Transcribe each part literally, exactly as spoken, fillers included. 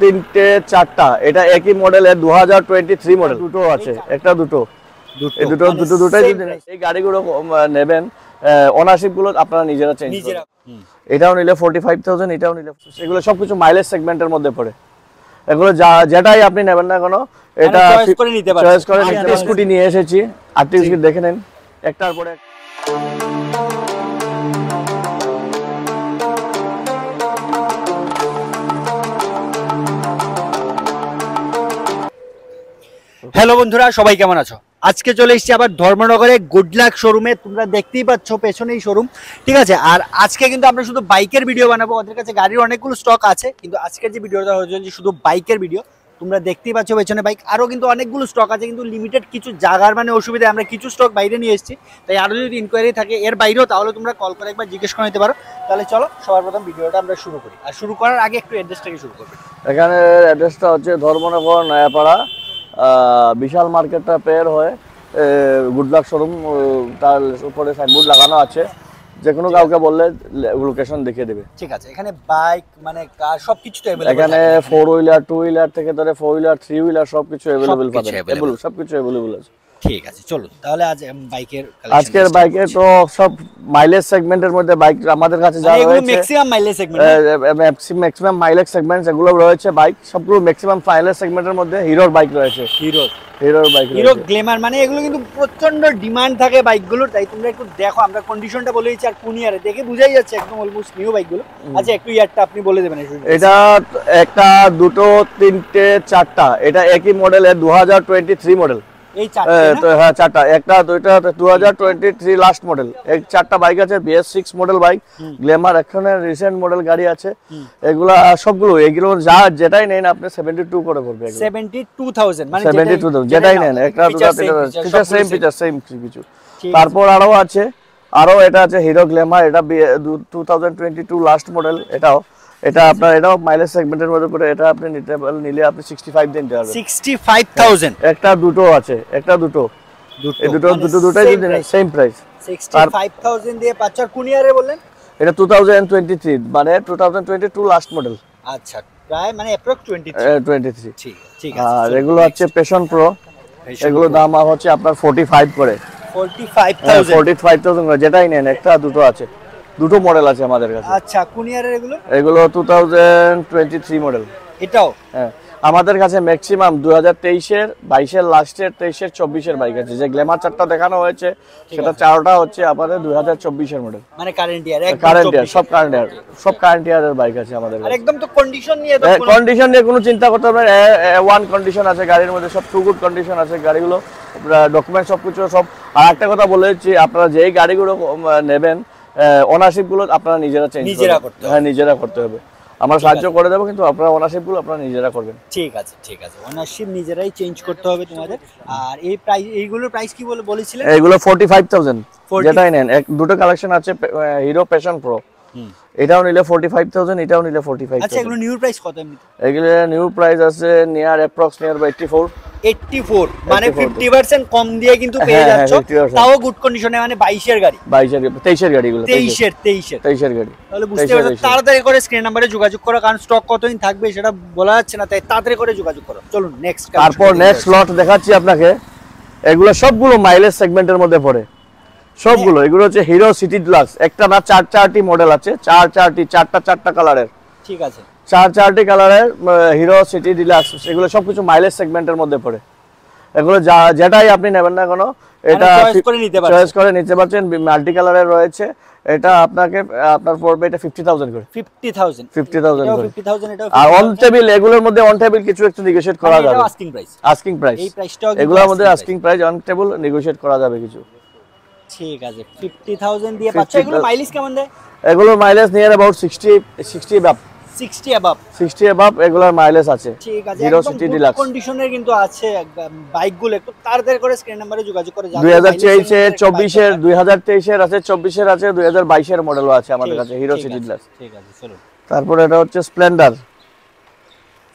তিনটে চারটা, এটা একই মডেলের দু হাজার টোয়েন্টি থ্রি মডেল, দুটো আছে, একটা দুটো দুটো দুটো দুটাই এই গাড়িগুলো নেবেন। ওনারশিপ গুলো আপনারা নিজেরা চেঞ্জ করেন, এটাও নিলে ফোরটি ফাইভ থাউজেন্ড, এটাও নিলে, এগুলো সবকিছু মাইলেজ সেগমেন্টের মধ্যে পড়ে। এগুলো যেটাই আপনি নেবেন না কেন এটা চয়েস করে নিতে পারেন, চয়েস করে নিতে পারেন। স্কুটি নিয়ে এসেছি, আপনি স্কুটি দেখে নেন একটার পরে। হ্যালো বন্ধুরা, সবাই কেমন আছো? আজকে চলে এসেছি আবার ধর্মনগরে গুড লাক শোরুমে। তোমরা দেখতেই পাচ্ছ পেছনেই শোরুম, ঠিক আছে? আর আজকে কিন্তু আমরা শুধু বাইকের ভিডিও বানাবো, ওদের কাছে গাড়ির অনেকগুলো স্টক আছে, কিন্তু আজকের যে ভিডিওটা হচ্ছে শুধু বাইকের ভিডিও। তোমরা দেখতেই পাচ্ছ পেছনে বাইক, আরও কিন্তু অনেকগুলো স্টক আছে, কিন্তু লিমিটেড কিছু জায়গার মানে অসুবিধায় আমরা কিছু স্টক বাইরে নিয়ে এসেছি। তাই আরও যদি ইনকোয়ারি থাকে এর বাইরেও, তাহলে তোমরা কল করে একবার জিজ্ঞেস করে নিতে পারো। তাহলে চলো সবার প্রথম ভিডিওটা আমরা শুরু করি, আর শুরু করার আগে একটু অ্যাড্রেসটাকে শুরু করবো। এখানে অ্যাড্রেসটা হচ্ছে ধর্মনগর নয়াপাড়া, বিশাল মার্কেটটা পের হয়ে গুড লাক শোরুম, তার উপরে সাইনবোর্ড লাগানো আছে। যে কোনো কাউকে বললে লোকেশন দেখিয়ে দেবে, ঠিক আছে? এখানে বাইক মানে কার সবকিছু अवेलेबल, এখানে ফোর হুইলার টু হুইলার থেকে ধরে ফোর হুইলার থ্রি হুইলার সবকিছু अवेलेबल পাবেন, সবকিছু अवेलेबल আছে, ঠিক আছে? চলো তাহলে আজ বাইকের কালেকশন, আজকের বাইকের তো সব মাইলেজ সেগমেন্টের মধ্যে বাইক আমাদের কাছে যা রয়েছে এগুলো maximum mileage segment, maximum mileage segment যেগুলো রয়েছে বাইক সবগুলো ম্যাক্সিমাম মাইলেজ সেগমেন্টের মধ্যে হিরোর বাইক রয়েছে। হিরো হিরোর বাইক, হিরো গ্ল্যামার, মানে এগুলো কিন্তু প্রচন্ড ডিমান্ড থাকে বাইকগুলোর। তাই তোমরা একটু দেখো, আমরা কন্ডিশনটা বলে দিচ্ছি, আর কোন ইয়ারে দেখে বুঝাই যাচ্ছে একদম অলমোস্ট নিউ বাইকগুলো। আচ্ছা একটু ইয়ারটা আপনি বলে দেবেন। এটা একটা দুটো তিনটে চারটা, এটা একই মডেলের দু হাজার টোয়েন্টি থ্রি মডেল। এই চারটা, হ্যাঁ চারটা, একটা দুইটা দুই হাজার তেইশ লাস্ট মডেল। এক চারটা বাইক আছে, BS six model bike, Glamour এখানে রিসেন্ট মডেল গাড়ি আছে। এগুলা সবগুলো, এগুলো যা যেটাই নেন আপনি সেভেন্টি টু করে পড়বে, সেভেন্টি টু থাউজেন্ড মানে সেভেন্টি টু থাউজেন্ড যেটাই নেন। একটা দুটো তিনটা সেম ফিচার সেম কিছু। তারপর আরো আছে, আরো এটা আছে হিরো গ্ল্যামার, এটা দুই হাজার বাইশ লাস্ট মডেল। এটাও এটা আপনার, এটাও মাইলেজ সেগমেন্টের মধ্যে পড়ে। এটা আপনি নিতে পারলে নিলে আপনি সিক্সটি ফাইভ দিন দিতে হবে, সিক্সটি ফাইভ থাউজেন্ড। একটা দুটো আছে, একটা দুটো দুটো দুটো দুটোই দিন same price, sixty five thousand দিয়ে পাঁচ। আর কোন ইয়ারে বললেন? এটা দুই হাজার তেইশ মানে দুই হাজার বাইশ লাস্ট মডেল। আচ্ছা প্রায় মানে approx twenty three twenty three, ঠিক ঠিক আছে। আর এগুলো আছে প্যাশন প্রো, এগুলো দাম হচ্ছে আপনার ফর্টি ফাইভ করে, forty five thousand forty five thousand যেটাই নেন। একটা দুটো আছে, দুটো মডেল আছে আমাদের কাছে। আচ্ছা কোন ইয়ারের এগুলো? এগুলো দুই হাজার তেইশ মডেল। এটাও হ্যাঁ আমাদের কাছে ম্যাক্সিমাম দুই হাজার তেইশ এর বাইশ এর লাস্ট এর তেইশ এর চব্বিশ এর বাইক আছে। যে গ্ল্যামার চারটা দেখানো হয়েছে সেটা চারটা হচ্ছে আমাদের দুই হাজার চব্বিশ এর মডেল, মানে কারেন্ট ইয়ার, কারেন্ট ইয়ার, সব কারেন্ট ইয়ার, সব কারেন্ট ইয়ারের বাইক আছে আমাদের কাছে। একদম তো কন্ডিশন নিয়ে, কন্ডিশন নিয়ে কোনো চিন্তা করতে হবে না। ওয়ান কন্ডিশন আছে গাড়ির মধ্যে, সব টু গুড কন্ডিশন আছে গাড়িগুলো, ডকুমেন্ট সবকিছু সব। আর একটা কথা বলে দিচ্ছি, আপনারা যেই গাড়িগুলো নেবেন ওনারশিপ গুলো আপনারা নিজেরা চেঞ্জ করতে হবে, হ্যাঁ নিজেরা করতে হবে। আমরা সাহায্য করে দেবো, কিন্তু আপনারা ওনারশিপ গুলো আপনারা নিজেরা করবেন, ঠিক আছে? ঠিক আছে, ওনারশিপ নিজেরাই চেঞ্জ করতে হবে তোমাদের। আর এই প্রাইস, এইগুলোর প্রাইস কি বলে বলেছিলেন? এগুলো ফর্টি ফাইভ থাউজেন্ড যেটাই নেন। এক দুটো কালেকশন আছে, হিরো প্যাশন প্রো, এটাও নিলে ফর্টি ফাইভ থাউজেন্ড, এটাও নিলে ফর্টি ফাইভ থাউজেন্ড। আচ্ছা এগুলো নিউ প্রাইস কত এমনি? এগুলো নিউ প্রাইস আছে near approx near by eighty four, মানে ফিফটি পার্সেন্ট কম দিয়ে কিন্তু পেয়ে যাচ্ছ, তাও গুড কন্ডিশনে, মানে বাইশ এর গাড়ি, বাইশ এর তেইশ এর গাড়িগুলো, তেইশ এর তেইশ এর তেইশ এর গাড়ি। তাহলে বুঝতে পারছো, তাড়াতাড়ি করে স্ক্রিন নম্বরে যোগাযোগ করো, কারণ স্টক কতদিন থাকবে সেটা বলা যাচ্ছে না, তাই তাড়াতাড়ি করে যোগাযোগ করো। চলুন নেক্সট, তারপর নেক্সট লট দেখাচ্ছি আপনাকে। এগুলো সবগুলো মাইলেজ সেগমেন্টের মধ্যে পড়ে সবগুলো। এগুলো হচ্ছে হিরো সিটি ডিলাক্স, একটা না চার চারটি মডেল আছে, চার চারটি চারটা চারটা কালারের, ঠিক আছে? চার চারটি কালারের হিরো সিটি ডিলাক্স, এগুলো সবকিছু মাইলেজ সেগমেন্টের মধ্যে পড়ে। এগুলো যেটাই আপনি নেবেন না কেন এটা চয়েস করে নিতে পারছেন, মাল্টি কালারের রয়েছে। এটা আপনাকে আপনার পড়বে এটা ফিফটি থাউজেন্ড করে, ফিফটি থাউজেন্ড ফিফটি থাউজেন্ড করে, ফিফটি থাউজেন্ড এটা। আর অন টেবিল, এগুলোর মধ্যে অন টেবিল কিছু একটু নেগোশিয়েট করা যাবে, আস্কিং প্রাইস, আস্কিং প্রাইস এই প্রাইসটা, এগুলোর মধ্যে asking price on table negotiate করা যাবে কিছু, ঠিক আছে? ফিফটি থাউজেন্ড দিয়ে পাচ্ছ। এগুলো মাইলেজ কেমন দেয়? এগুলো mileage near about sixty sixty above, sixty above sixty above এগুলোর মাইলেজ আছে, ঠিক আছে? হিরো সিটি ডিলাক্স কন্ডিশনের কিন্তু আছে বাইকগুলো। একটু তাড়াতাড়ি করে স্ক্রিন নম্বরে যোগাযোগ করে যাও। দুই হাজার তেইশ এর চব্বিশ এর দুই হাজার তেইশ এর আছে, চব্বিশ এর আছে, দুই হাজার বাইশ এর মডেলও আছে আমাদের কাছে হিরো সিটি ডিলাক্স, ঠিক আছে? চলো তারপর এটা হচ্ছে স্প্লেন্ডার।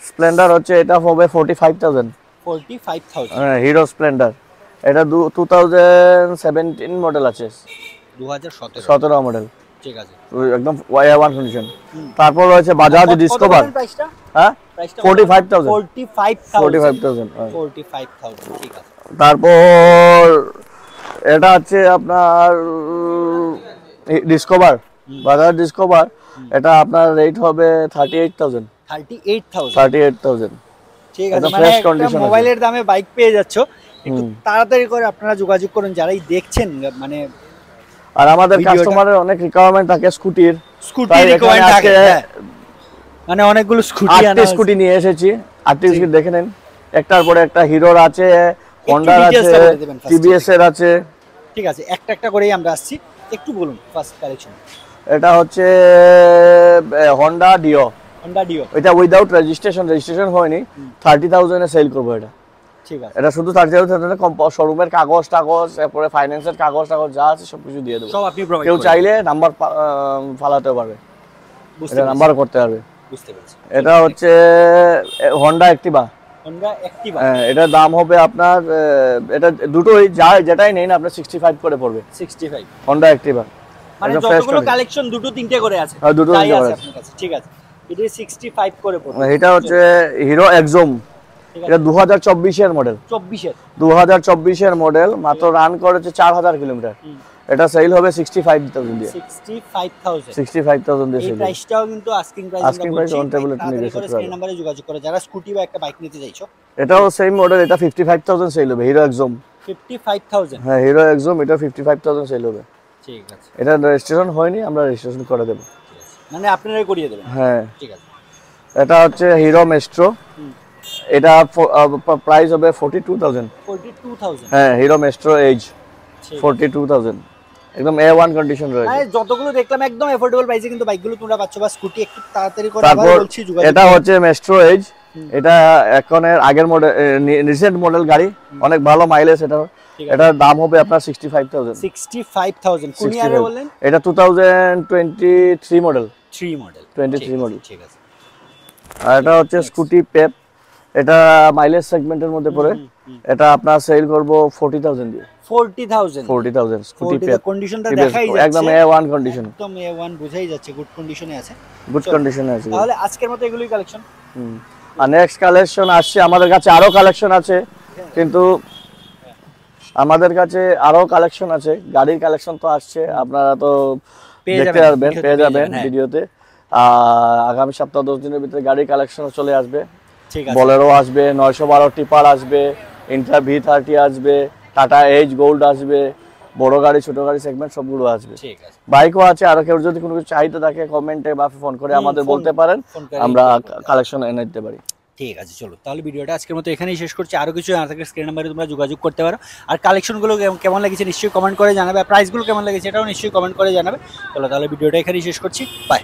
স্প্লেন্ডার হচ্ছে এটা হবে forty five thousand, forty five thousand হ্যাঁ হিরো স্প্লেন্ডার। এটা টু থাউজেন্ড সেভেন্টিন মডেল আছে, দুই হাজার সতেরো মডেল। ঠিক আছে, একদম ওয়ান কন্ডিশন। তারপর রয়েছে বাজাজ ডিসকভার, হ্যাঁ forty five thousand forty five thousand ঠিক আছে। তারপর এটা হচ্ছে আপনার ডিসকভার, বাজাজ ডিসকভার, এটা আপনার রেট হবে thirty eight thousand thirty eight thousand ঠিক আছে। মানে মোবাইলের দামে বাইক পেয়ে যাচ্ছো, একটু তাড়াতাড়ি করে আপনারা যোগাযোগ করুন যারাই দেখছেন। মানে আর আমাদের কাস্টমারের অনেক রিকোয়ারমেন্ট থাকে স্কুটির, স্কুটি রিকোয়ারমেন্ট থাকে, মানে অনেকগুলো স্কুটি আনা স্কুটি নিয়ে এসেছি। আর্টিস্ট কি দেখে নেন, একটার পরে একটা হিরোর আছে, Honda আছে, টিভিএস এর আছে, ঠিক আছে। একটা একটা করেই আমরা আসছি, একটু বলুন ফার্স্ট কালেকশন। এটা হচ্ছে Honda ডিও, Honda ডিও, এটা উইদাউট রেজিস্ট্রেশন, রেজিস্ট্রেশন হয়নি, থার্টি থাউজেন্ড এ সেল করব এটা, ঠিক আছে। এটা শুধু থার্টি থাউজেন্ড এ কম, শোরুমের কাগজ টাগজ, তারপরে ফাইন্যান্সের কাগজ টাগজ যা আছে সব কিছু দিয়ে দেব, সব আপনি প্রোভাইড করতে। কেউ চাইলে নাম্বার ফালাতে পারবে, এটা নাম্বার করতে পারবে, বুঝতে পেরেছেন। এটা হচ্ছে Honda Activa, Honda Activa, এটা দাম হবে আপনার, এটা দুটোই যা যেটাই নেন আপনার সিক্সটি ফাইভ করে পড়বে, সিক্সটি ফাইভ Honda Activa। মানে যতগুলো কালেকশন দুটো তিনটে করে আছে, হ্যাঁ দুটো আছে আপনার কাছে, ঠিক আছে। এটা সিক্সটি ফাইভ করে পড়বে। এটা হচ্ছে হিরো এক্সোম, এটা দুই হাজার চব্বিশ এর মডেল, দুই হাজার চব্বিশ এর মডেল, মাত্র রান করেছে চার হাজার কিলোমিটার। এটা সেল হবে সিক্সটি ফাইভ থাউজেন্ড দিয়ে, sixty five thousand sixty five thousand দিয়ে। এই প্রাইসটাও কিন্তু asking price, asking price on table এর নিচে আছে। এই নম্বরে যোগাযোগ করে যারা স্কুটি বা একটা বাইক নিতে চাইছো। এটাও সেম মডেল, এটা পঞ্চাশ হাজার সেল হবে, হিরো এক্সোম পঞ্চাশ হাজার, হ্যাঁ হিরো এক্সোম এটা পঞ্চাশ হাজার সেল হবে, ঠিক আছে। এটা রেজিস্ট্রেশন হয়নি, আমরা রেজিস্ট্রেশন করে দেব, মানে আপনারাই করিয়ে দেবেন, হ্যাঁ ঠিক আছে। এটা হচ্ছে হিরো ম্যাস্ট্রো, এটা প্রাইস হবে forty two thousand forty two thousand, হ্যাঁ Hero Maestro age forty two thousand, একদম এ ওয়ান কন্ডিশন রয়েছে। মানে যতগুলো দেখলাম একদম এফোর্ডেবল প্রাইসে কিন্তু বাইকগুলো তোমরা পাচ্ছ। বা স্কুটি একটু তাড়াতাড়ি করে আবার বলছি যোগাযোগ। এটা হচ্ছে ম্যাস্ট্রো এজ, এটা এখনের আগের মডেল, রিসেন্ট মডেল গাড়ি, অনেক ভালো মাইলেজ এটা। এটার দাম হবে আপনার sixty five thousand sixty five thousand. কোন ইয়ারে বললেন? এটা two thousand twenty three model, three model twenty three model, ঠিক আছে। আর এটা হচ্ছে স্কুটি পেপ, এটা মাইলেজ সেগমেন্টের মধ্যে পড়ে, এটা আপনারা সেল করব ফর্টি থাউজেন্ড দিয়ে, forty thousand forty thousand Scooty Pep. কন্ডিশনটা দেখাই যাচ্ছে একদম এ ওয়ান কন্ডিশন, একদম এ ওয়ান বোঝাই যাচ্ছে গুড কন্ডিশনে আছে, গুড কন্ডিশনে আছে। তাহলে আজকের মতো এগুলোই কালেকশন। হুম, আর নেক্সট কালেকশন আসছে আমাদের কাছে, আরো কালেকশন আছে, কিন্তু আমাদের কাছে আরো কালেকশন আছে, গাড়ির কালেকশন তো আসছে, আপনারা তো দেখতে পারবেন, পেয়ে যাবেন ভিডিওতে। আর আগামী সপ্তাহ দশ দিনের ভিতরে গাড়ির কালেকশন চলে আসবে, ঠিক আছে। বলেরো আসবে, নয়শো বারো টিপার আসবে, ইন্ট্রা ভি থার্টি আসবে, টাটা এজ গোল্ড আসবে, বড় গাড়ি ছোট গাড়ি সেগমেন্ট সবগুলো আসবে, ঠিক আছে। বাইকও আছে। আর কেউ যদি কোনো কিছু চাইতে থাকে কমেন্টে বা ফোন করে আমাদের বলতে পারেন, আমরা কালেকশন এনে দিতে পারি, ঠিক আছে। চলো তাহলে ভিডিওটা আজকের মতো এখানেই শেষ করছি। আরও কিছু না থাকলে স্ক্রিন নাম্বারে তোমরা যোগাযোগ করতে পারো। আর কালেকশনগুলো কেমন লেগেছে নিশ্চয়ই কমেন্ট করে জানাবে, আর প্রাইসগুলো কেমন লেগেছে এটাও নিশ্চয়ই কমেন্ট করে জানাবে। চলো তাহলে ভিডিওটা এখানেই শেষ করছি, বাই।